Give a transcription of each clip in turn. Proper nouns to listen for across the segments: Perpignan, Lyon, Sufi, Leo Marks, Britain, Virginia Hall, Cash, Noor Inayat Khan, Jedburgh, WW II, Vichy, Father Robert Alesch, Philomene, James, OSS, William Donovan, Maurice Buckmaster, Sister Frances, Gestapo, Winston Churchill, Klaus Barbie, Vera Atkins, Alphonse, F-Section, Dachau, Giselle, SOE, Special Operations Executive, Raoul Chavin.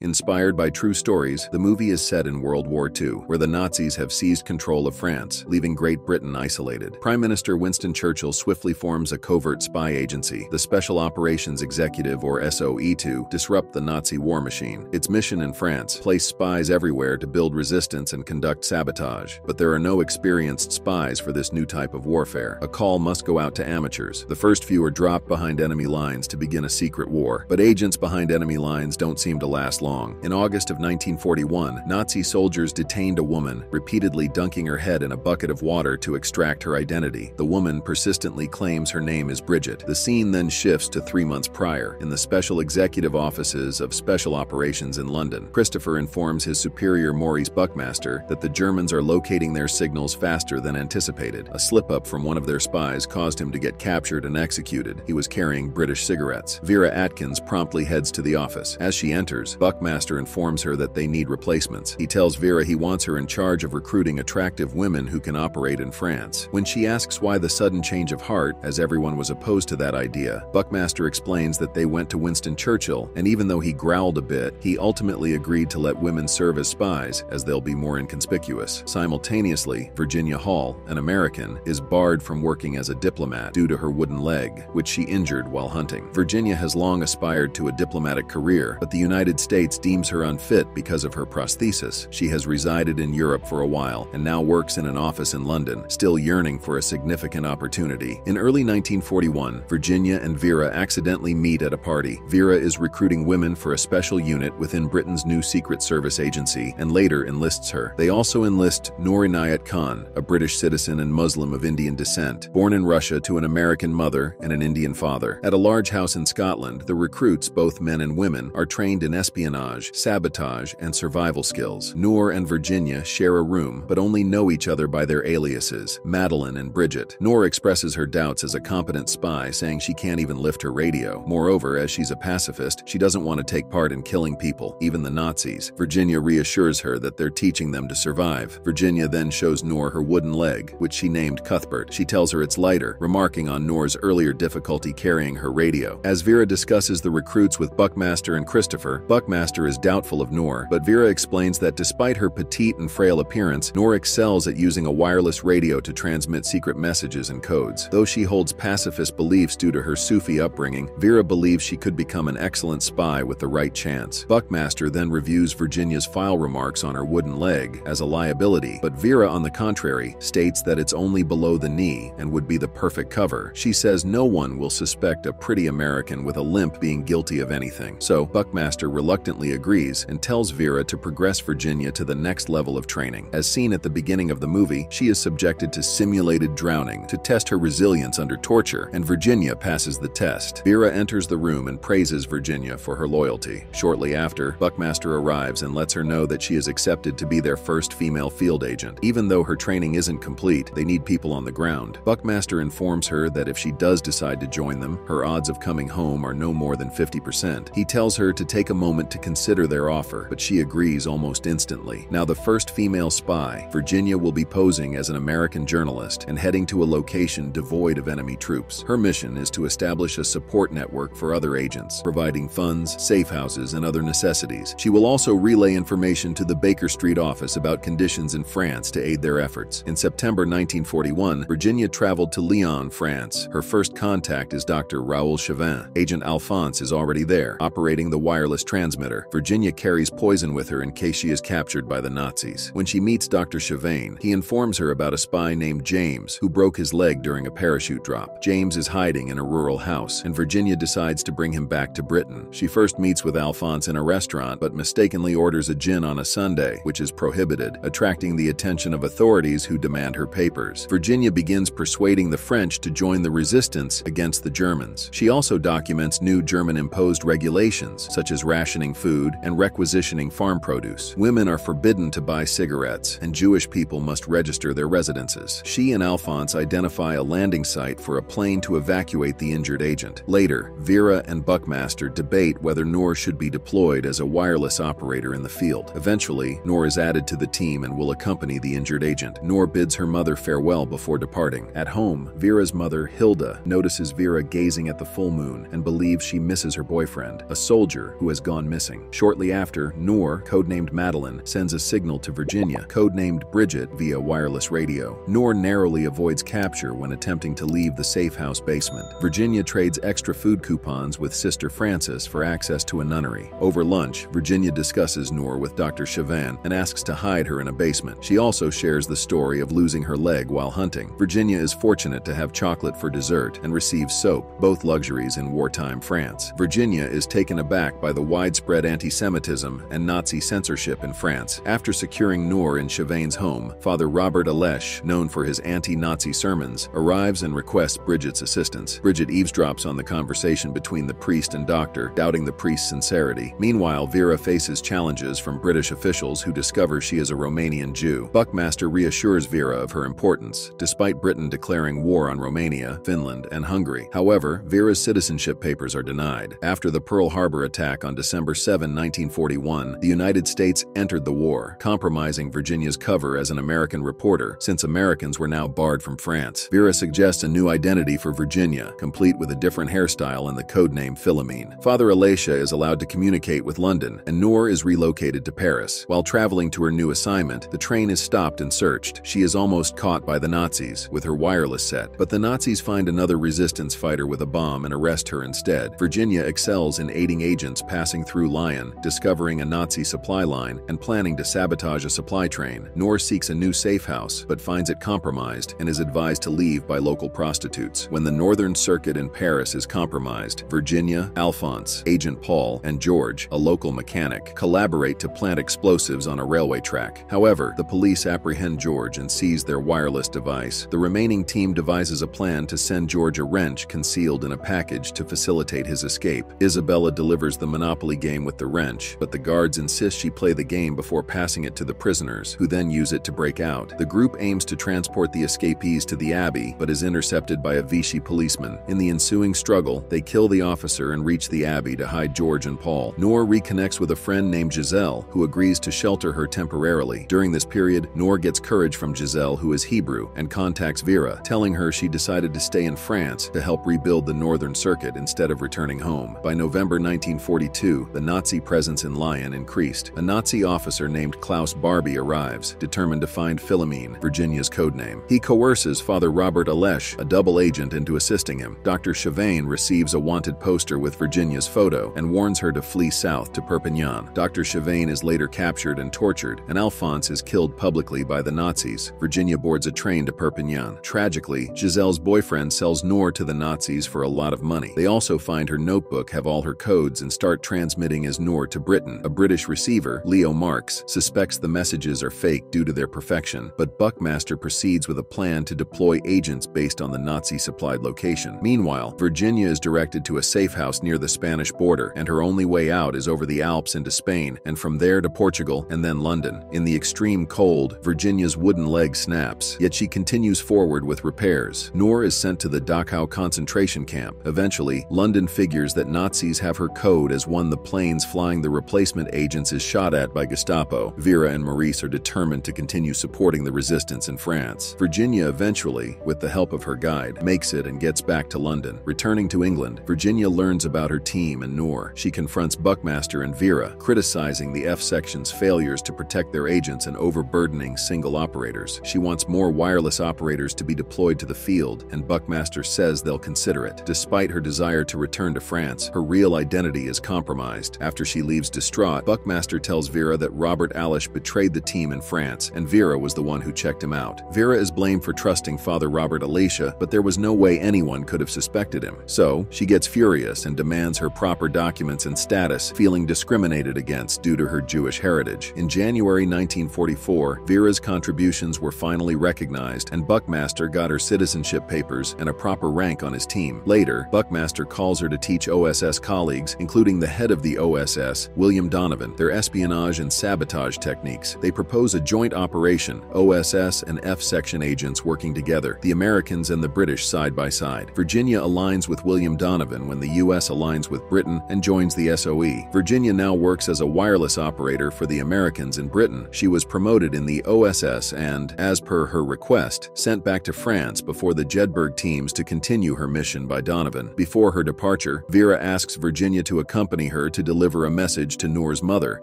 Inspired by true stories, the movie is set in World War II, where the Nazis have seized control of France, leaving Great Britain isolated. Prime Minister Winston Churchill swiftly forms a covert spy agency, the Special Operations Executive or SOE, to disrupt the Nazi war machine. Its mission in France: place spies everywhere to build resistance and conduct sabotage. But there are no experienced spies for this new type of warfare. A call must go out to amateurs. The first few are dropped behind enemy lines to begin a secret war, but agents behind enemy lines don't seem to last long. In August of 1941, Nazi soldiers detained a woman, repeatedly dunking her head in a bucket of water to extract her identity. The woman persistently claims her name is Bridget. The scene then shifts to 3 months prior, in the special executive offices of Special Operations in London. Christopher informs his superior Maurice Buckmaster that the Germans are locating their signals faster than anticipated. A slip-up from one of their spies caused him to get captured and executed. He was carrying British cigarettes. Vera Atkins promptly heads to the office. As she enters, Buckmaster informs her that they need replacements. He tells Vera he wants her in charge of recruiting attractive women who can operate in France. When she asks why the sudden change of heart, as everyone was opposed to that idea, Buckmaster explains that they went to Winston Churchill, and even though he growled a bit, he ultimately agreed to let women serve as spies, as they'll be more inconspicuous. Simultaneously, Virginia Hall, an American, is barred from working as a diplomat due to her wooden leg, which she injured while hunting. Virginia has long aspired to a diplomatic career, but the United States deems her unfit because of her prosthesis. She has resided in Europe for a while and now works in an office in London, still yearning for a significant opportunity. In early 1941, Virginia and Vera accidentally meet at a party. Vera is recruiting women for a special unit within Britain's new Secret Service agency and later enlists her. They also enlist Noor Inayat Khan, a British citizen and Muslim of Indian descent, born in Russia to an American mother and an Indian father. At a large house in Scotland, the recruits, both men and women, are trained in espionage, sabotage, and survival skills. Noor and Virginia share a room, but only know each other by their aliases, Madeline and Bridget. Noor expresses her doubts as a competent spy, saying she can't even lift her radio. Moreover, as she's a pacifist, she doesn't want to take part in killing people, even the Nazis. Virginia reassures her that they're teaching them to survive. Virginia then shows Noor her wooden leg, which she named Cuthbert. She tells her it's lighter, remarking on Noor's earlier difficulty carrying her radio. As Vera discusses the recruits with Buckmaster and Christopher, Buckmaster is doubtful of Noor, but Vera explains that despite her petite and frail appearance, Noor excels at using a wireless radio to transmit secret messages and codes. Though she holds pacifist beliefs due to her Sufi upbringing, Vera believes she could become an excellent spy with the right chance. Buckmaster then reviews Virginia's file remarks on her wooden leg as a liability, but Vera, on the contrary, states that it's only below the knee and would be the perfect cover. She says no one will suspect a pretty American with a limp being guilty of anything. So Buckmaster reluctantly agrees and tells Vera to progress Virginia to the next level of training. As seen at the beginning of the movie, she is subjected to simulated drowning to test her resilience under torture, and Virginia passes the test. Vera enters the room and praises Virginia for her loyalty. Shortly after, Buckmaster arrives and lets her know that she is accepted to be their first female field agent. Even though her training isn't complete, they need people on the ground. Buckmaster informs her that if she does decide to join them, her odds of coming home are no more than 50%. He tells her to take a moment to consider their offer, but she agrees almost instantly. Now the first female spy, Virginia will be posing as an American journalist and heading to a location devoid of enemy troops. Her mission is to establish a support network for other agents, providing funds, safe houses, and other necessities. She will also relay information to the Baker Street office about conditions in France to aid their efforts. In September 1941, Virginia traveled to Lyon, France. Her first contact is Dr. Raoul Chavin. Agent Alphonse is already there, operating the wireless transmitter. Virginia carries poison with her in case she is captured by the Nazis. When she meets Dr. Chavin, he informs her about a spy named James who broke his leg during a parachute drop. James is hiding in a rural house, and Virginia decides to bring him back to Britain. She first meets with Alphonse in a restaurant, but mistakenly orders a gin on a Sunday, which is prohibited, attracting the attention of authorities who demand her papers. Virginia begins persuading the French to join the resistance against the Germans. She also documents new German-imposed regulations, such as rationing food and requisitioning farm produce. Women are forbidden to buy cigarettes, and Jewish people must register their residences. She and Alphonse identify a landing site for a plane to evacuate the injured agent. Later, Vera and Buckmaster debate whether Noor should be deployed as a wireless operator in the field. Eventually, Noor is added to the team and will accompany the injured agent. Noor bids her mother farewell before departing. At home, Vera's mother, Hilda, notices Vera gazing at the full moon and believes she misses her boyfriend, a soldier who has gone missing. missing. Shortly after, Noor, codenamed Madeline, sends a signal to Virginia, codenamed Bridget, via wireless radio. Noor narrowly avoids capture when attempting to leave the safe house basement. Virginia trades extra food coupons with Sister Frances for access to a nunnery. Over lunch, Virginia discusses Noor with Dr. Chavin and asks to hide her in a basement. She also shares the story of losing her leg while hunting. Virginia is fortunate to have chocolate for dessert and receives soap, both luxuries in wartime France. Virginia is taken aback by the widespread anti-Semitism and Nazi censorship in France. After securing Noor in Chauvin's home, Father Robert Alesch, known for his anti-Nazi sermons, arrives and requests Bridget's assistance. Bridget eavesdrops on the conversation between the priest and doctor, doubting the priest's sincerity. Meanwhile, Vera faces challenges from British officials who discover she is a Romanian Jew. Buckmaster reassures Vera of her importance, despite Britain declaring war on Romania, Finland, and Hungary. However, Vera's citizenship papers are denied. After the Pearl Harbor attack on December 7, 1941, the United States entered the war, compromising Virginia's cover as an American reporter, since Americans were now barred from France. Vera suggests a new identity for Virginia, complete with a different hairstyle and the codename Philomene. Father Alesch is allowed to communicate with London, and Noor is relocated to Paris. While traveling to her new assignment, the train is stopped and searched. She is almost caught by the Nazis with her wireless set, but the Nazis find another resistance fighter with a bomb and arrest her instead. Virginia excels in aiding agents passing through Lyon, discovering a Nazi supply line, and planning to sabotage a supply train. Noor seeks a new safe house, but finds it compromised and is advised to leave by local prostitutes. When the Northern Circuit in Paris is compromised, Virginia, Alphonse, Agent Paul, and George, a local mechanic, collaborate to plant explosives on a railway track. However, the police apprehend George and seize their wireless device. The remaining team devises a plan to send George a wrench concealed in a package to facilitate his escape. Isabella delivers the Monopoly game with the wrench, but the guards insist she play the game before passing it to the prisoners, who then use it to break out. The group aims to transport the escapees to the Abbey, but is intercepted by a Vichy policeman. In the ensuing struggle, they kill the officer and reach the Abbey to hide George and Paul. Noor reconnects with a friend named Giselle, who agrees to shelter her temporarily. During this period, Noor gets courage from Giselle, who is Hebrew, and contacts Vera, telling her she decided to stay in France to help rebuild the Northern Circuit instead of returning home. By November 1942, the Nazi presence in Lyon increased. A Nazi officer named Klaus Barbie arrives, determined to find Philomene, Virginia's codename. He coerces Father Robert Alesch, a double agent, into assisting him. Dr. Chavin receives a wanted poster with Virginia's photo and warns her to flee south to Perpignan. Dr. Chavin is later captured and tortured, and Alphonse is killed publicly by the Nazis. Virginia boards a train to Perpignan. Tragically, Giselle's boyfriend sells Noor to the Nazis for a lot of money. They also find her notebook, have all her codes, and start transmitting as Noor to Britain. A British receiver, Leo Marks, suspects the messages are fake due to their perfection, but Buckmaster proceeds with a plan to deploy agents based on the Nazi-supplied location. Meanwhile, Virginia is directed to a safe house near the Spanish border, and her only way out is over the Alps into Spain, and from there to Portugal, and then London. In the extreme cold, Virginia's wooden leg snaps, yet she continues forward with repairs. Noor is sent to the Dachau concentration camp. Eventually, London figures that Nazis have her code as one the planes flying the replacement agents is shot at by Gestapo. Vera and Maurice are determined to continue supporting the resistance in France. Virginia eventually, with the help of her guide, makes it and gets back to London. Returning to England, Virginia learns about her team and Noor. She confronts Buckmaster and Vera, criticizing the F-Section's failures to protect their agents and overburdening single operators. She wants more wireless operators to be deployed to the field, and Buckmaster says they'll consider it. Despite her desire to return to France, her real identity is compromised. After she leaves distraught, Buckmaster tells Vera that Robert Alesch betrayed the team in France, and Vera was the one who checked him out. Vera is blamed for trusting Father Robert Alesch, but there was no way anyone could have suspected him. So, she gets furious and demands her proper documents and status, feeling discriminated against due to her Jewish heritage. In January 1944, Vera's contributions were finally recognized, and Buckmaster got her citizenship papers and a proper rank on his team. Later, Buckmaster calls her to teach OSS colleagues, including the head of the OSS, William Donovan, their espionage and sabotage techniques. They propose a joint operation, OSS and F-Section agents working together, the Americans and the British side by side. Virginia aligns with William Donovan when the US aligns with Britain and joins the SOE. Virginia now works as a wireless operator for the Americans in Britain. She was promoted in the OSS and, as per her request, sent back to France before the Jedburgh teams to continue her mission by Donovan. Before her departure, Vera asks Virginia to accompany her to deliver deliver a message to Noor's mother,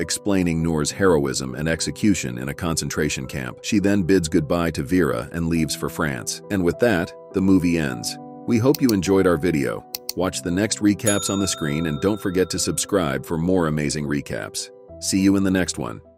explaining Noor's heroism and execution in a concentration camp. She then bids goodbye to Vera and leaves for France. And with that, the movie ends. We hope you enjoyed our video. Watch the next recaps on the screen and don't forget to subscribe for more amazing recaps. See you in the next one.